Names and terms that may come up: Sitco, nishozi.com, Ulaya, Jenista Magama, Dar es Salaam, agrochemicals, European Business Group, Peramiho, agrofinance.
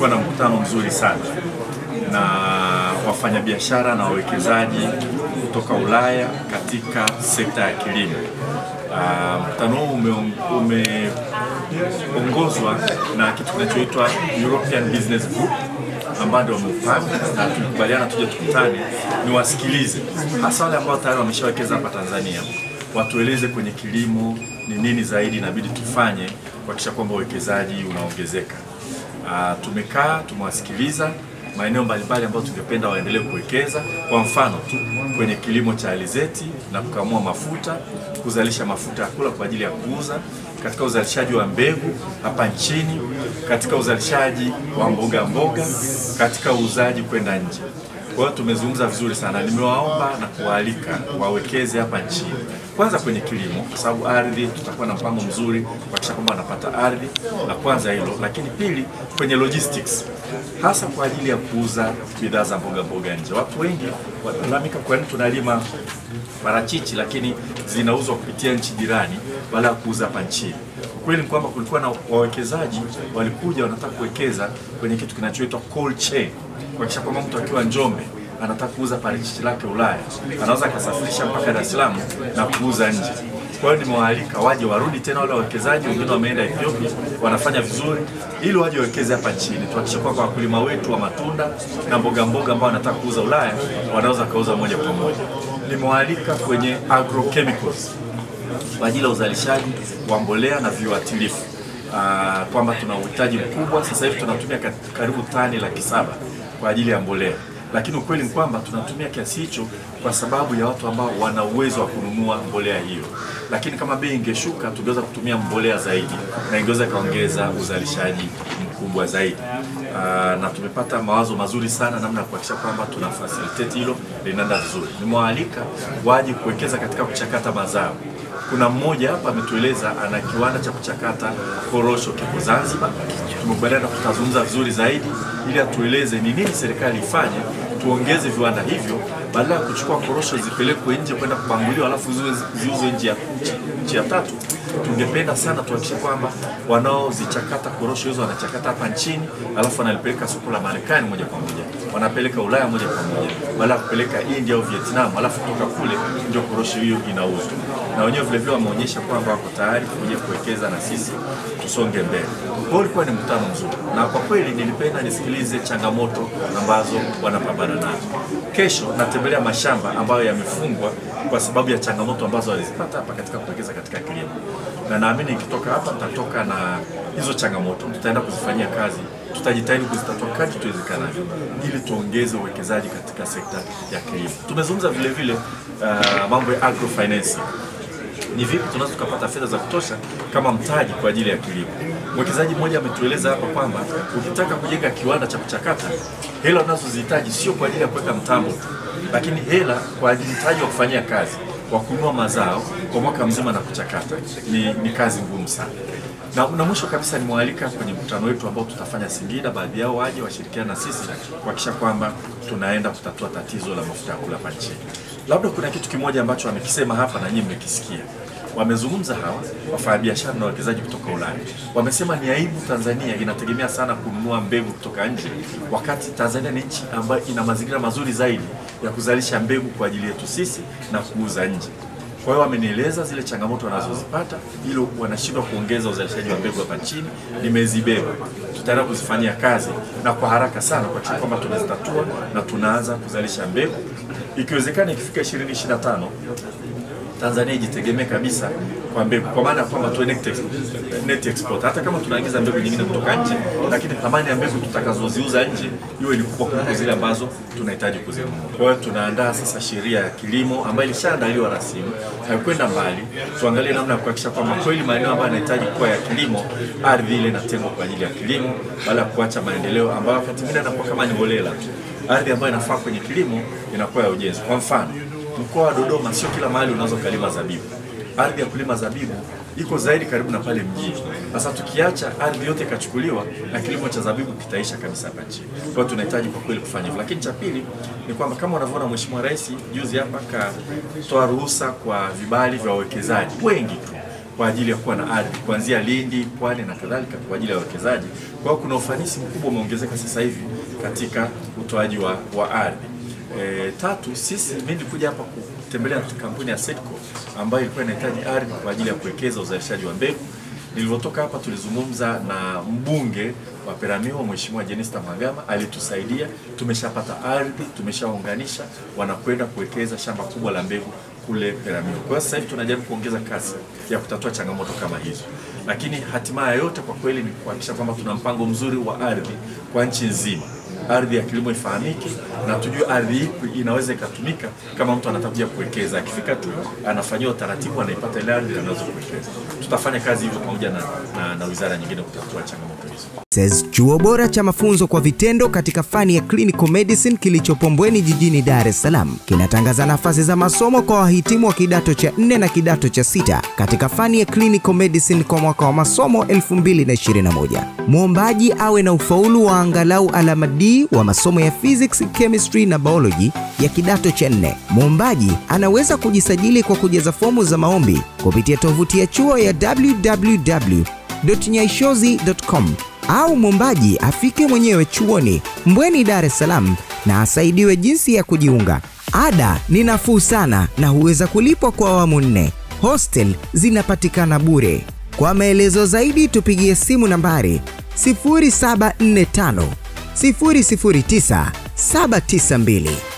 Tumekuwa na mkutano mzuri sana na wafanyabiashara na wawekezaji kutoka Ulaya katika sekta ya kilimo. Mkutano huu umeongozwa na kitu kinachoitwa European Business Group ambao wamepanga na tukubaliana tuje tukutane ni wasikilize hasa wale ambao tayari wameshawekeza hapa Tanzania, watueleze kwenye kilimo ni nini zaidi inabidi tufanye kuhakikisha kwamba uwekezaji unaongezeka. Tumekaa tumewasikiliza maeneo mbalimbali ambayo tungependa waendelee kuwekeza, kwa mfano tu kwenye kilimo cha alizeti na kukamua mafuta, kuzalisha mafuta ya kula kwa ajili ya kuuza, katika uzalishaji wa mbegu hapa nchini, katika uzalishaji wa mboga, katika uuzaji kwenda nje. Kwa hiyo tumezungumza vizuri sana. Nimewaomba na kuwaalika wawekeze hapa nchini. Kwanza kwenye kilimo, kwa sababu ardhi tutakuwa na mpango mzuri kuhakikisha kwamba wanapata ardhi, na kwanza hilo, lakini pili kwenye logistics, hasa kwa ajili ya kuuza bidhaa za mboga nje. Watu wengi wanalamika kwa nini tunalima parachichi lakini zinauzwa kupitia nchi jirani badala ya kuuza hapa nchini. Kweli kwamba kulikuwa na wawekezaji walikuja wanataka kuwekeza kwenye kitu kinachoitwa cold chain. Kuhakikisha kwamba mtu akiwa Njombe anataka kuuza parachichi lake Ulaya, anaweza kasafirisha mpaka Dar es Salaam na kuuza nje. Kwa hiyo nimewaalika waje warudi tena, wale wawekezaji wengine wameenda Ethiopia wanafanya vizuri, ili waje wawekeze hapa nchini. Tuhakikishe kwamba wakulima wetu wa matunda na mboga ambao wanataka kuuza Ulaya wanaweza kauza moja kwa moja. Nimewaalika kwenye agrochemicals kwa ajili ya uzalishaji wa mbolea na viuatilifu. Kwamba tuna uhitaji mkubwa sasa hivi, tunatumia karibu tani 700,000 kwa ajili ya mbolea, lakini ukweli ni kwamba tunatumia kiasi hicho kwa sababu ya watu ambao wana uwezo wa kununua mbolea hiyo. Lakini kama bei ingeshuka tungeweza kutumia mbolea zaidi na ingeweza kaongeza uzalishaji mkubwa zaidi. Na tumepata mawazo mazuri sana namna ya kuhakikisha kwamba tuna facilitate hilo linaenda vizuri. Nimewaalika waje kuwekeza katika kuchakata mazao. Kuna mmoja hapa ametueleza ana kiwanda cha kuchakata korosho kiko Zanzibar. Tumekubaliana kutazungumza vizuri zaidi ili atueleze ni nini serikali ifanye tuongeze viwanda hivyo badala ya kuchukua korosho zipelekwe nje kwenda kubanguliwa alafu ziuzwe nje ya nchi ya tatu. Tungependa sana tuhakikishe kwamba wanaozichakata korosho hizo wanachakata hapa nchini alafu wanalipeleka soko la Marekani moja kwa moja, wanapeleka Ulaya moja kwa moja badala ya kupeleka India au Vietnam alafu kutoka kule ndio korosho hiyo inauzwa. Na wenyewe vile vile wameonyesha kwamba wako tayari kuja kuwekeza na sisi tusonge mbele. Kwa hiyo ni mkutano mzuri na kwa kweli nilipenda nisikilize changamoto ambazo wanapambana nazo. Kesho natembelea mashamba ambayo yamefungwa kwa sababu ya changamoto ambazo walizipata hapa katika kuwekeza katika kilimo. Na naamini nikitoka hapa nitatoka na hizo changamoto, tutaenda kuzifanyia kazi, tutajitahidi kuzitatua kadri tuwezekanavyo ili tuongeze uwekezaji katika sekta ya kilimo. Tumezungumza vile vile mambo ya agrofinance. Ni vipi tunaweza kupata fedha za kutosha kama mtaji kwa ajili ya kilimo. Mwekezaji mmoja ametueleza hapa kwamba ukitaka kujenga kiwanda cha kuchakata, hela unazozihitaji sio kwa ajili ya kuweka mtambo, lakini hela kwa ajili mtaji wa kufanyia kazi, wa kununua mazao kwa mwaka mzima na kuchakata. Ni kazi ngumu sana. Na mwisho kabisa nimewaalika kwenye mkutano wetu ambao tutafanya Singida, baadhi yao waje washirikiane na sisi kuhakikisha kwamba tunaenda kutatua tatizo la mafuta ya kula hapa nchini. Labda kuna kitu kimoja ambacho wamekisema hapa na nyinyi mmekisikia. Wamezungumza hawa wafanyabiashara na wawekezaji kutoka Ulaya. Wamesema ni aibu Tanzania inategemea sana kununua mbegu kutoka nje, wakati Tanzania ni nchi ambayo ina mazingira mazuri zaidi ya kuzalisha mbegu kwa ajili yetu sisi na kuuza nje. Kwa hiyo wamenieleza zile changamoto wanazozipata, hilo wanashindwa kuongeza uzalishaji wa mbegu hapa nchini, nimezibeba. Tutaenda kuzifanyia kazi na kwa haraka sana kuhakikisha kwamba tunazitatua na tunaanza kuzalisha mbegu. Ikiwezekana ikifika 2025 Tanzania ijitegemee kabisa kwa mbegu, kwa maana kwamba tuwe net export. Hata kama tunaagiza mbegu nyingine kutoka nje, lakini thamani ya mbegu tutakazoziuza nje iwe ni kubwa kuliko zile ambazo tunahitaji kuzinunua. Kwa hiyo tunaandaa sasa sheria ya kilimo ambayo ilishaandaliwa rasmi, haikwenda mbali. Tuangalie namna ya kuhakikisha kwamba kweli maeneo ambayo yanahitaji kuwa ya kilimo, ardhi ile inatengwa kwa ajili ya kilimo, bila kuacha maendeleo ambayo wakati mwingine yanakuwa kama ni holela tu. Ardhi ambayo inafaa kwenye kilimo inakuwa ya ujenzi. Kwa mfano, mkoa wa Dodoma sio kila mahali unaweza kulima zabibu. Ardhi ya kulima zabibu iko zaidi karibu na pale mjini. Sasa tukiacha ardhi yote ikachukuliwa na kilimo cha zabibu kitaisha kabisa hapa nchini. Kwa hiyo tunahitaji kwa kweli kufanya hivyo. Lakini cha pili ni kwamba kama unavyoona Mheshimiwa Rais juzi hapa katoa ruhusa kwa vibali vya wawekezaji wengi tu kwa ajili ya kuwa na ardhi kuanzia Lindi, Pwani na kadhalika kwa ajili ya wawekezaji. Kwa kuna ufanisi mkubwa umeongezeka sasa hivi katika utoaji wa ardhi. Tatu, sisi mimi nilikuja hapa kutembelea kampuni ya Sitco ambayo ilikuwa inahitaji ardhi kwa ajili ya kuwekeza uzalishaji wa mbegu. Nilivotoka hapa tulizungumza na mbunge wa Peramiho Mheshimiwa Jenista Magama, alitusaidia, tumeshapata ardhi, tumeshaunganisha, wanakwenda kuwekeza shamba kubwa la mbegu kule Peramiho. Kwa sasa hivi tunajaribu kuongeza kasi ya kutatua changamoto kama hizo. Lakini hatimaye yote kwa kweli ni kuhakikisha kwamba tuna mpango mzuri wa ardhi kwa nchi nzima. Ardhi ya kilimo ifahamike na tujue ardhi ipi inaweza ikatumika kama mtu anatafutia kuwekeza. Akifika tu anafanywa taratibu, anaipata ile ardhi anaweza kuwekeza. Tutafanya kazi hivyo pamoja na wizara nyingine kutatua changamoto hizo. Chuo bora cha mafunzo kwa vitendo katika fani ya clinical medicine kilicho Pombweni jijini Dar es Salaam kinatangaza nafasi za masomo kwa wahitimu wa kidato cha 4 na kidato cha 6 katika fani ya clinical medicine kwa mwaka wa masomo 2021. Muombaji awe na ufaulu wa angalau alama D wa masomo ya physics, chemistry na biology ya kidato cha 4. Muombaji anaweza kujisajili kwa kujaza fomu za maombi kupitia tovuti ya chuo ya www.nishozi.com au muombaji afike mwenyewe chuoni Mbweni, Dar es Salaam na asaidiwe jinsi ya kujiunga. Ada ni nafuu sana na huweza kulipwa kwa awamu 4. Hostel zinapatikana bure. Kwa maelezo zaidi tupigie simu nambari 0745 009 792.